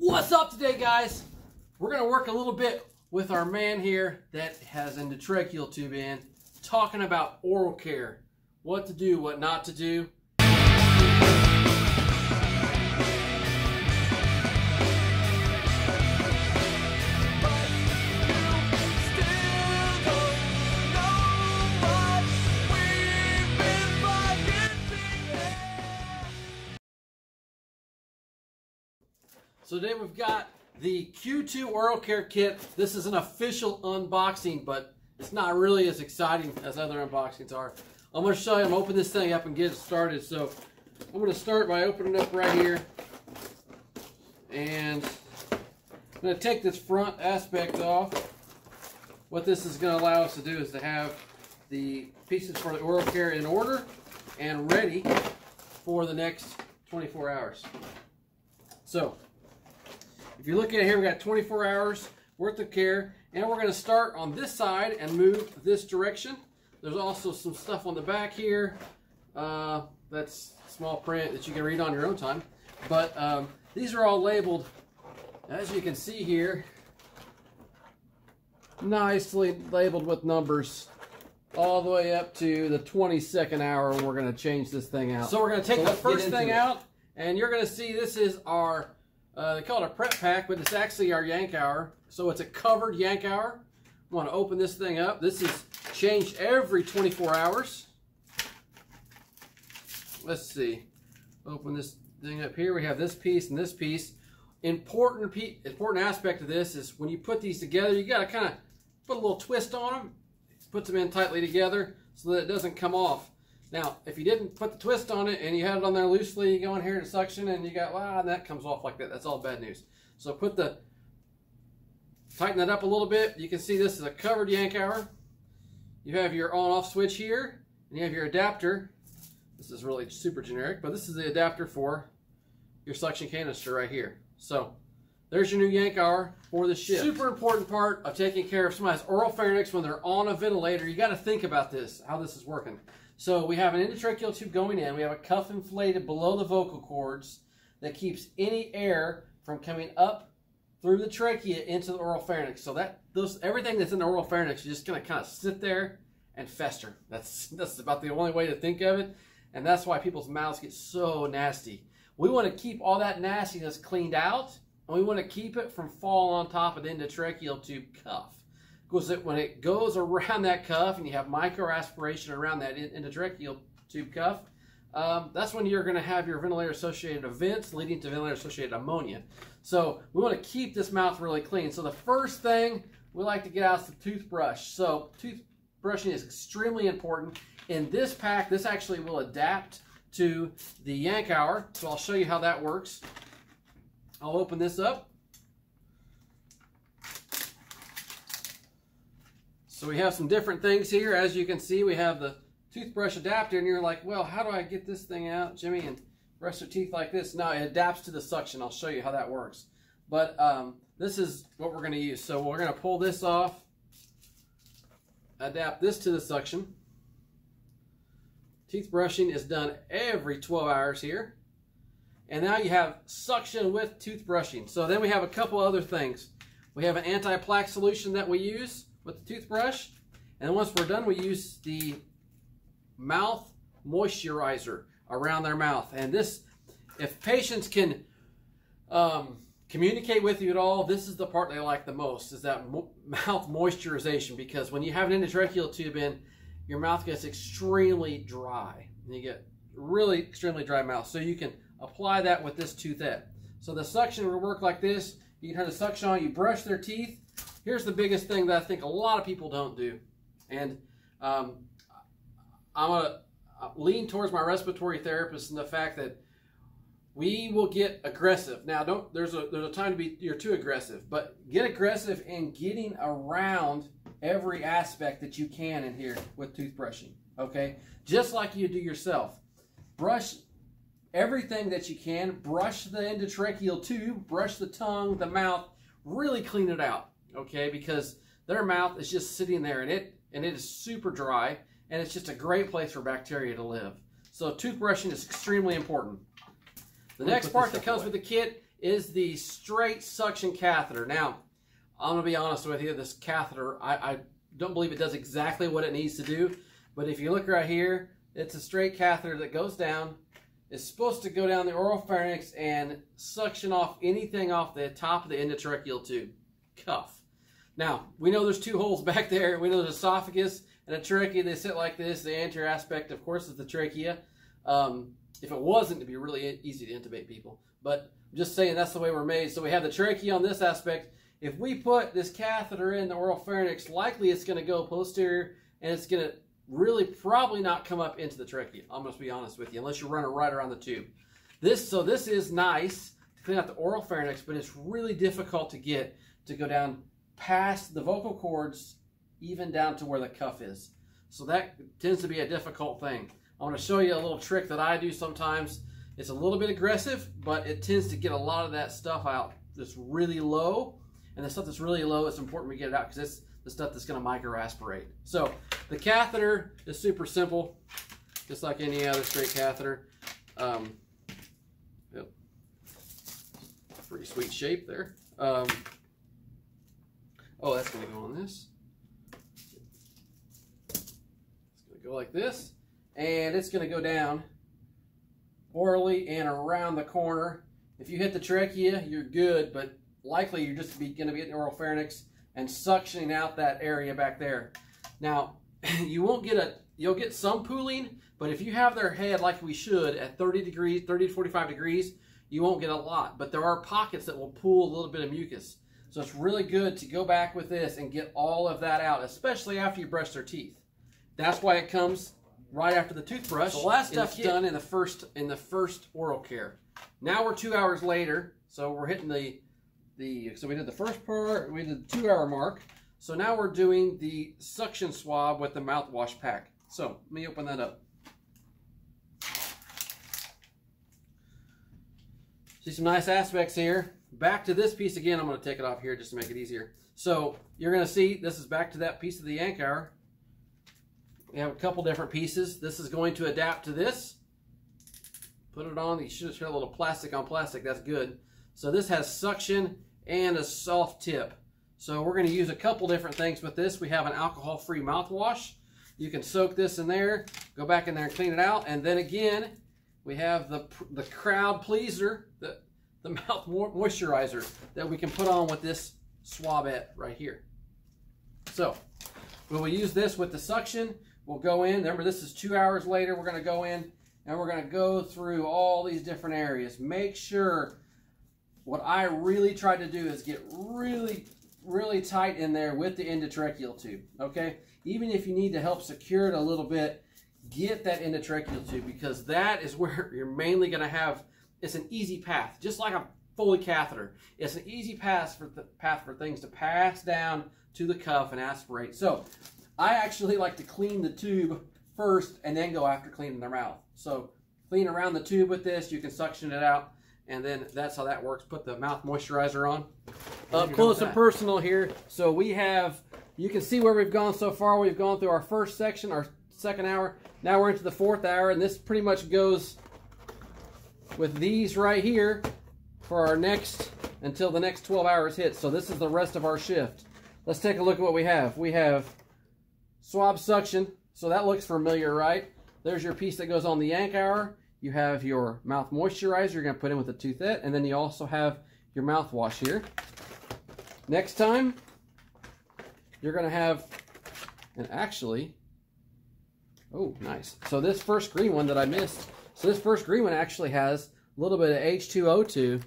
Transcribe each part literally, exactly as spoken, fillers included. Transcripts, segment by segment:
What's up today, guys? We're gonna work a little bit with our man here that has endotracheal tube in, talking about oral care, what to do, what not to do. So today we've got the Q two Oral Care Kit. This is an official unboxing, but it's not really as exciting as other unboxings are. I'm going to show you, I'm going to open this thing up and get it started. So I'm going to start by opening it up right here. And I'm going to take this front aspect off. What this is going to allow us to do is to have the pieces for the oral care in order and ready for the next twenty-four hours. So if you look at it here, we got twenty-four hours worth of care, and we're going to start on this side and move this direction. There's also some stuff on the back here uh, that's small print that you can read on your own time, but um, these are all labeled, as you can see here, nicely labeled with numbers all the way up to the twenty-second hour, and we're going to change this thing out. So we're going to take so the first thing it. out, and you're going to see this is our Uh, they call it a prep pack, but it's actually our Yankauer. So it's a covered Yankauer. I want to open this thing up. This is changed every twenty-four hours. Let's see. Open this thing up here. We have this piece and this piece. Important pe important aspect of this is when you put these together, you got to kind of put a little twist on them. Put them in tightly together so that it doesn't come off. Now, if you didn't put the twist on it and you had it on there loosely, you go in here to suction and you got, wow, that comes off like that. That's all bad news. So put the, tighten that up a little bit. You can see this is a covered Yankauer. You have your on-off switch here, and you have your adapter. This is really super generic, but this is the adapter for your suction canister right here. So there's your new Yankauer for the shift. Super important part of taking care of somebody's oral pharynx when they're on a ventilator. You got to think about this, how this is working. So we have an endotracheal tube going in. We have a cuff inflated below the vocal cords that keeps any air from coming up through the trachea into the oral pharynx. So that those everything that's in the oral pharynx is just going to kind of sit there and fester. That's that's about the only way to think of it, and that's why people's mouths get so nasty. We want to keep all that nastiness cleaned out, and we want to keep it from falling on top of the endotracheal tube cuff. Because it, when it goes around that cuff and you have microaspiration around that endotracheal tube cuff, um, that's when you're going to have your ventilator-associated events leading to ventilator-associated pneumonia. So we want to keep this mouth really clean. So the first thing we like to get out is the toothbrush. So toothbrushing is extremely important. In this pack, this actually will adapt to the Yankauer. So I'll show you how that works. I'll open this up. So we have some different things here. As you can see, we have the toothbrush adapter, and you're like, well, how do I get this thing out, Jimmy, and brush their teeth like this? No, it adapts to the suction. I'll show you how that works. But um, this is what we're gonna use. So we're gonna pull this off, adapt this to the suction. Teeth brushing is done every twelve hours here. And now you have suction with toothbrushing. So then we have a couple other things. We have an anti-plaque solution that we use with the toothbrush, and once we're done, we use the mouth moisturizer around their mouth. And this, if patients can um, communicate with you at all, this is the part they like the most, is that mo mouth moisturization, because when you have an endotracheal tube in, your mouth gets extremely dry, and you get really extremely dry mouth. So you can apply that with this toothette. So the suction will work like this. You can turn the suction on, you brush their teeth. Here's the biggest thing that I think a lot of people don't do, and um, I'm gonna lean towards my respiratory therapist and the fact that we will get aggressive. Now, don't there's a there's a time to be you're too aggressive, but get aggressive in getting around every aspect that you can in here with toothbrushing. Okay, just like you do yourself, brush everything that you can. Brush the endotracheal tube, brush the tongue, the mouth. Really clean it out. Okay, because their mouth is just sitting there, and it and it is super dry, and it's just a great place for bacteria to live. So toothbrushing is extremely important. The next part that comes with the kit is the straight suction catheter. Now, I'm going to be honest with you, this catheter, I, I don't believe it does exactly what it needs to do, but if you look right here, it's a straight catheter that goes down. It's supposed to go down the oropharynx and suction off anything off the top of the endotracheal tube cuff. Now, we know there's two holes back there. We know there's esophagus and a trachea. They sit like this. The anterior aspect, of course, is the trachea. Um, if it wasn't, it'd be really easy to intubate people. But I'm just saying that's the way we're made. So we have the trachea on this aspect. If we put this catheter in the oropharynx, likely it's going to go posterior, and it's going to really probably not come up into the trachea. I'm going to be honest with you, unless you run it right around the tube. This, so this is nice to clean out the oropharynx, but it's really difficult to get to go down past the vocal cords, even down to where the cuff is. So that tends to be a difficult thing. I want to show you a little trick that I do sometimes. It's a little bit aggressive, but it tends to get a lot of that stuff out that's really low. And the stuff that's really low, it's important we get it out because it's the stuff that's going to microaspirate. So the catheter is super simple, just like any other straight catheter. Um, yep. Pretty sweet shape there. Um, oh, that's going to go on this. It's going to go like this, and it's going to go down orally and around the corner. If you hit the trachea, you're good, but likely you're just going to be in the oropharynx and suctioning out that area back there. Now, you won't get a, you'll get some pooling, but if you have their head like we should at thirty degrees, thirty to forty-five degrees, you won't get a lot. But there are pockets that will pool a little bit of mucus. So it's really good to go back with this and get all of that out, especially after you brush their teeth. That's why it comes right after the toothbrush. The last stuff's done in the first in the first oral care. Now we're two hours later, so we're hitting the The, so we did the first part, we did the two hour mark. So now we're doing the suction swab with the mouthwash pack. So let me open that up. See some nice aspects here. Back to this piece again, I'm gonna take it off here just to make it easier. So you're gonna see, this is back to that piece of the Yankauer. We have a couple different pieces. This is going to adapt to this. Put it on, you should have a little plastic on plastic, that's good. So this has suction and a soft tip. So we're going to use a couple different things with this. We have an alcohol-free mouthwash. You can soak this in there, go back in there and clean it out. And then again, we have the, the crowd pleaser, the, the mouth moisturizer that we can put on with this swabette right here. So we will use this with the suction. We'll go in, remember this is two hours later, we're going to go in and we're going to go through all these different areas. Make sure. What I really tried to do is get really, really tight in there with the endotracheal tube, okay? Even if you need to help secure it a little bit, get that endotracheal tube because that is where you're mainly going to have, it's an easy path, just like a Foley catheter. It's an easy path for, the, path for things to pass down to the cuff and aspirate. So I actually like to clean the tube first and then go after cleaning their mouth. So clean around the tube with this, you can suction it out. And then that's how that works. Put the mouth moisturizer on. Up close and personal here. So we have, you can see where we've gone so far. We've gone through our first section, our second hour. Now we're into the fourth hour. And this pretty much goes with these right here for our next, until the next twelve hours hits. So this is the rest of our shift. Let's take a look at what we have. We have swab suction. So that looks familiar, right? There's your piece that goes on the Yankauer. You have your mouth moisturizer you're going to put in with a toothette, and then you also have your mouthwash here. Next time, you're going to have, and actually, oh, nice. So this first green one that I missed, so this first green one actually has a little bit of H two O two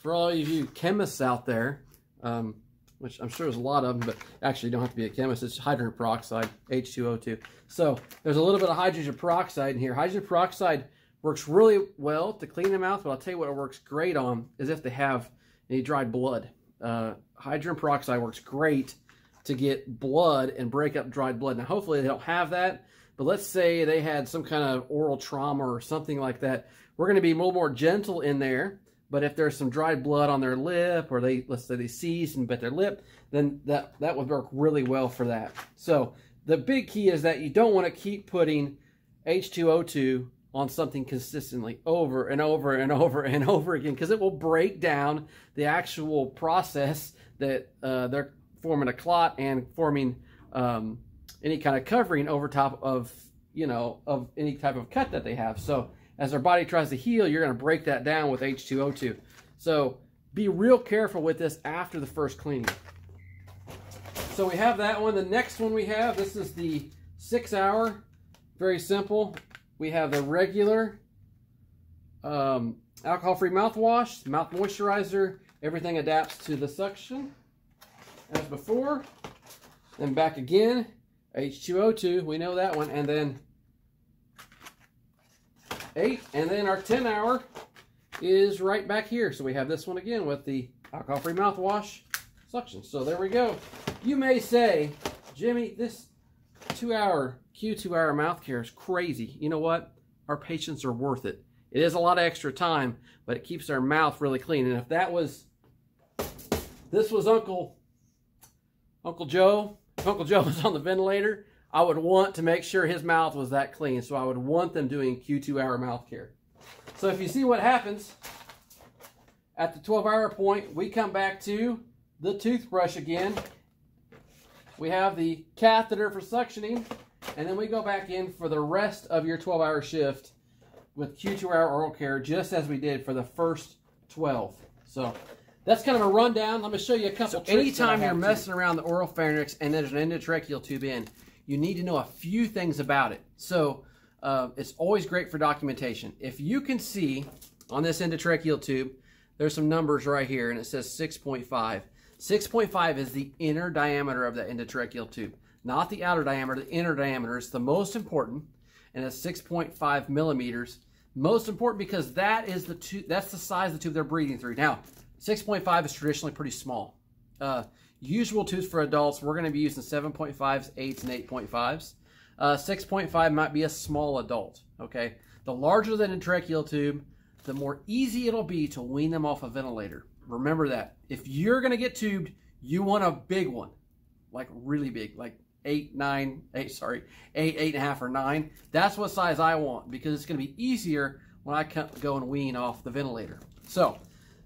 for all of you chemists out there, um, which I'm sure there's a lot of them, but actually you don't have to be a chemist. It's hydrogen peroxide, H two O two. So there's a little bit of hydrogen peroxide in here. Hydrogen peroxide works really well to clean the mouth, but I'll tell you what it works great on is if they have any dried blood. Uh, hydrogen peroxide works great to get blood and break up dried blood. Now, hopefully they don't have that, but let's say they had some kind of oral trauma or something like that. We're going to be a little more gentle in there, but if there's some dried blood on their lip or they, let's say they seized and bit their lip, then that, that would work really well for that. So the big key is that you don't want to keep putting H two O two on something consistently over and over and over and over again, because it will break down the actual process that uh, they're forming a clot and forming um, any kind of covering over top of, you know, of any type of cut that they have. So as their body tries to heal, you're going to break that down with H two O two. So be real careful with this after the first cleaning. So we have that one. The next one we have, this is the six hour, very simple. We have the regular um, alcohol-free mouthwash, mouth moisturizer. Everything adapts to the suction as before. Then back again, H two O two, we know that one. And then eight, and then our ten hour is right back here. So we have this one again with the alcohol-free mouthwash suction. So there we go. You may say, Jimmy, this two hour Q two hour mouth care is crazy. You know what? Our patients are worth it. It is a lot of extra time, but it keeps their mouth really clean. And if that was, this was Uncle, Uncle Joe, if Uncle Joe was on the ventilator, I would want to make sure his mouth was that clean. So I would want them doing Q two hour mouth care. So if you see what happens at the twelve hour point, we come back to the toothbrush again. We have the catheter for suctioning, and then we go back in for the rest of your twelve hour shift with Q two hour oral care, just as we did for the first twelve. So that's kind of a rundown. Let me show you a couple so tricks. Anytime you're messing around the oral pharynx and there's an endotracheal tube in, you need to know a few things about it. So uh, it's always great for documentation. If you can see on this endotracheal tube, there's some numbers right here, and it says six point five. six point five is the inner diameter of the endotracheal tube, not the outer diameter. The inner diameter is the most important, and it's six point five millimeters. Most important because that is the tube, that's the size of the tube they're breathing through. Now, six point five is traditionally pretty small. Uh, usual tubes for adults, we're going to be using seven point fives, eights, and eight point fives. Uh, six point five might be a small adult. Okay, the larger the endotracheal tube, the more easy it'll be to wean them off a ventilator. Remember that. If you're going to get tubed, you want a big one, like really big, like eight, nine, eight, sorry, eight, eight and a half or nine. That's what size I want, because it's going to be easier when I go and wean off the ventilator. So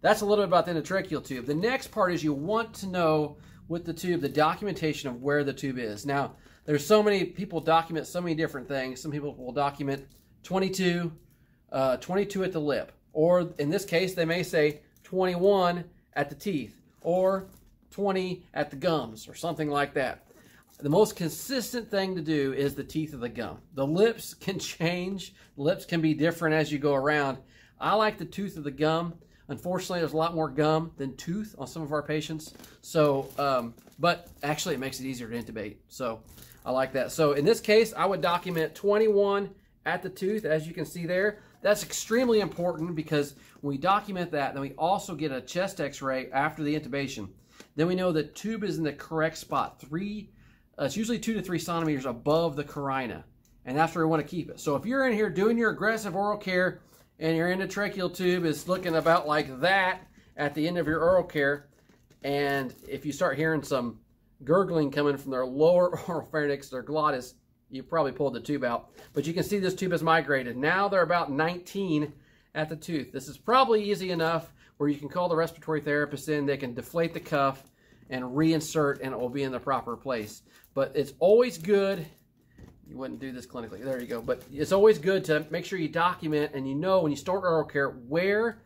that's a little bit about the endotracheal tube. The next part is you want to know with the tube, the documentation of where the tube is. Now, there's so many people document so many different things. Some people will document twenty-two, uh, twenty-two at the lip, or in this case, they may say twenty-one at the teeth, or twenty at the gums, or something like that. The most consistent thing to do is the teeth of the gum. The lips can change. The lips can be different as you go around. I like the tooth of the gum. Unfortunately, there's a lot more gum than tooth on some of our patients. So, um, but actually it makes it easier to intubate. So I like that. So in this case, I would document twenty-one at the tooth, as you can see there. That's extremely important, because when we document that, then we also get a chest x-ray after the intubation. Then we know the tube is in the correct spot. Three, uh, it's usually two to three centimeters above the carina, and that's where we want to keep it. So if you're in here doing your aggressive oral care and your endotracheal tube is looking about like that at the end of your oral care, and if you start hearing some gurgling coming from their lower oral pharynx, their glottis, you probably pulled the tube out. But you can see this tube is migrated. Now they're about nineteen at the tooth. This is probably easy enough where you can call the respiratory therapist in. They can deflate the cuff and reinsert, and it will be in the proper place. But it's always good. You wouldn't do this clinically. There you go. But it's always good to make sure you document and you know when you start oral care where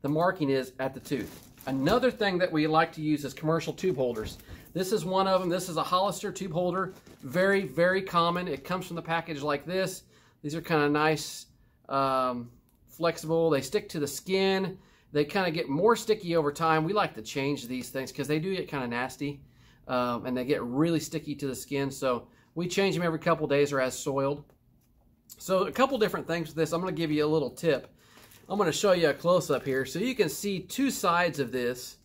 the marking is at the tooth. Another thing that we like to use is commercial tube holders. This is one of them. This is a Hollister tube holder. Very, very common. It comes from the package like this. These are kind of nice, um, flexible. They stick to the skin. They kind of get more sticky over time. We like to change these things because they do get kind of nasty, um, and they get really sticky to the skin. So we change them every couple days or as soiled. So a couple different things with this. I'm going to give you a little tip. I'm going to show you a close-up here. So you can see two sides of this.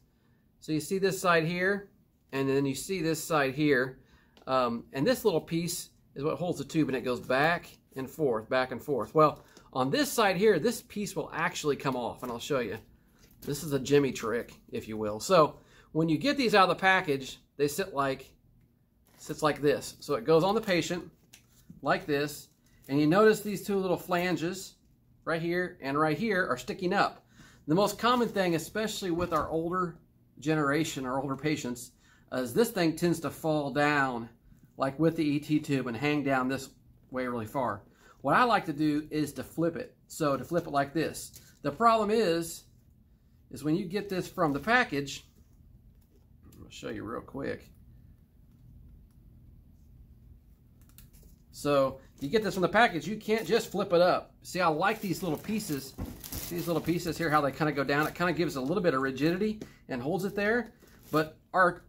So you see this side here, and then you see this side here, um, and this little piece is what holds the tube, and it goes back and forth, back and forth. Well, on this side here, this piece will actually come off, and I'll show you. This is a Jimmy trick, if you will. So when you get these out of the package, they sit like, sits like this. So it goes on the patient like this, and you notice these two little flanges right here and right here are sticking up. The most common thing, especially with our older generation, our older patients, is this thing tends to fall down, like with the E T tube, and hang down this way really far. What I like to do is to flip it. So to flip it like this. The problem is, is when you get this from the package, I'll show you real quick. So you get this from the package, you can't just flip it up. See, I like these little pieces. See these little pieces here, how they kind of go down. It kind of gives a little bit of rigidity and holds it there. But our,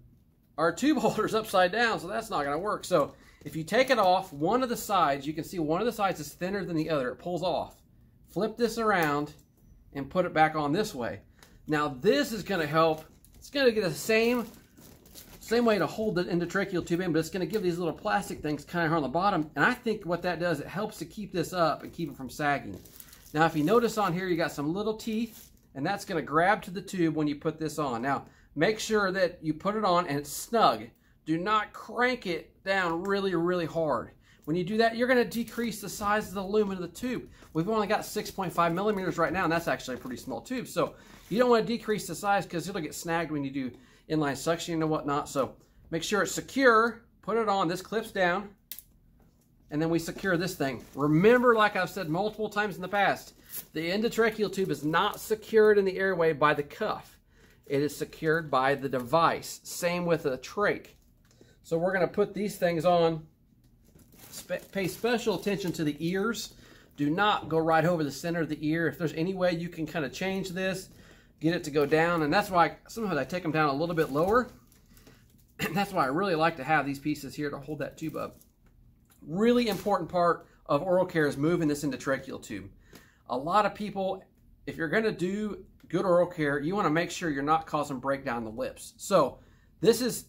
our tube holder's upside down, so that's not gonna work. So if you take it off one of the sides, you can see one of the sides is thinner than the other. It pulls off. Flip this around and put it back on this way. Now this is gonna help. It's gonna get the same Same way to hold the endotracheal tube in, but it's going to give these little plastic things kind of on the bottom. And I think what that does, it helps to keep this up and keep it from sagging. Now, if you notice on here, you got some little teeth, and that's going to grab to the tube when you put this on. Now, make sure that you put it on and it's snug. Do not crank it down really, really hard. When you do that, you're going to decrease the size of the lumen of the tube. We've only got six point five millimeters right now, and that's actually a pretty small tube. So you don't want to decrease the size because it'll get snagged when you do inline suction and whatnot. So make sure it's secure, put it on, this clips down, and then we secure this thing. Remember, like I've said multiple times in the past, the endotracheal tube is not secured in the airway by the cuff. It is secured by the device. Same with a trach. So we're gonna put these things on. Spe- pay special attention to the ears. Do not go right over the center of the ear. If there's any way you can kind of change this, get it to go down, and that's why I, sometimes I take them down a little bit lower. And that's why I really like to have these pieces here to hold that tube up. Really important part of oral care is moving this endotracheal tube. A lot of people, if you're going to do good oral care, you want to make sure you're not causing breakdown in the lips. So this is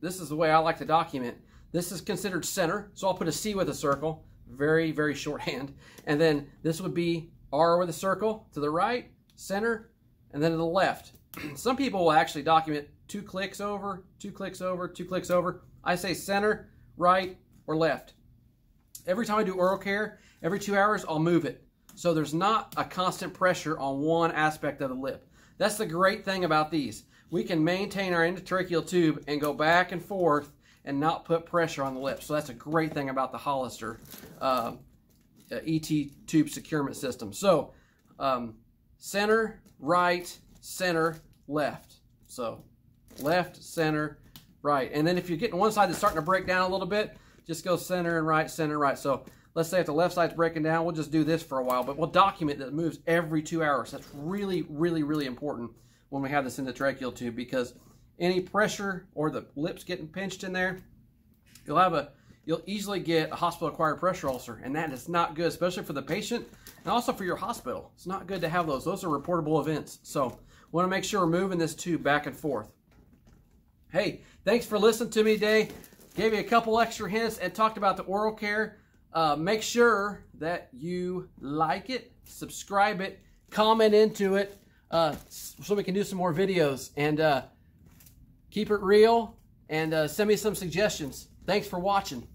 this is the way I like to document. This is considered center, so I'll put a C with a circle, very very shorthand, and then this would be R with a circle to the right, center. And then to the left. Some people will actually document two clicks over, two clicks over, two clicks over. I say center, right, or left. Every time I do oral care, every two hours, I'll move it. So there's not a constant pressure on one aspect of the lip. That's the great thing about these. We can maintain our endotracheal tube and go back and forth and not put pressure on the lip. So that's a great thing about the Hollister uh, E T tube securement system. So um, center, right, center, left. So left, center, right. And then if you're getting one side that's starting to break down a little bit, just go center and right, center, right. So let's say if the left side's breaking down, we'll just do this for a while, but we'll document that it moves every two hours. That's really, really, really important when we have this endotracheal tube, because any pressure or the lips getting pinched in there, you'll have a, you'll easily get a hospital-acquired pressure ulcer, and that is not good, especially for the patient and also for your hospital. It's not good to have those. Those are reportable events. So we want to make sure we're moving this tube back and forth. Hey, thanks for listening to me today. Gave you a couple extra hints and talked about the oral care. Uh, make sure that you like it, subscribe it, comment into it, uh, so we can do some more videos. And uh, keep it real, and uh, send me some suggestions. Thanks for watching.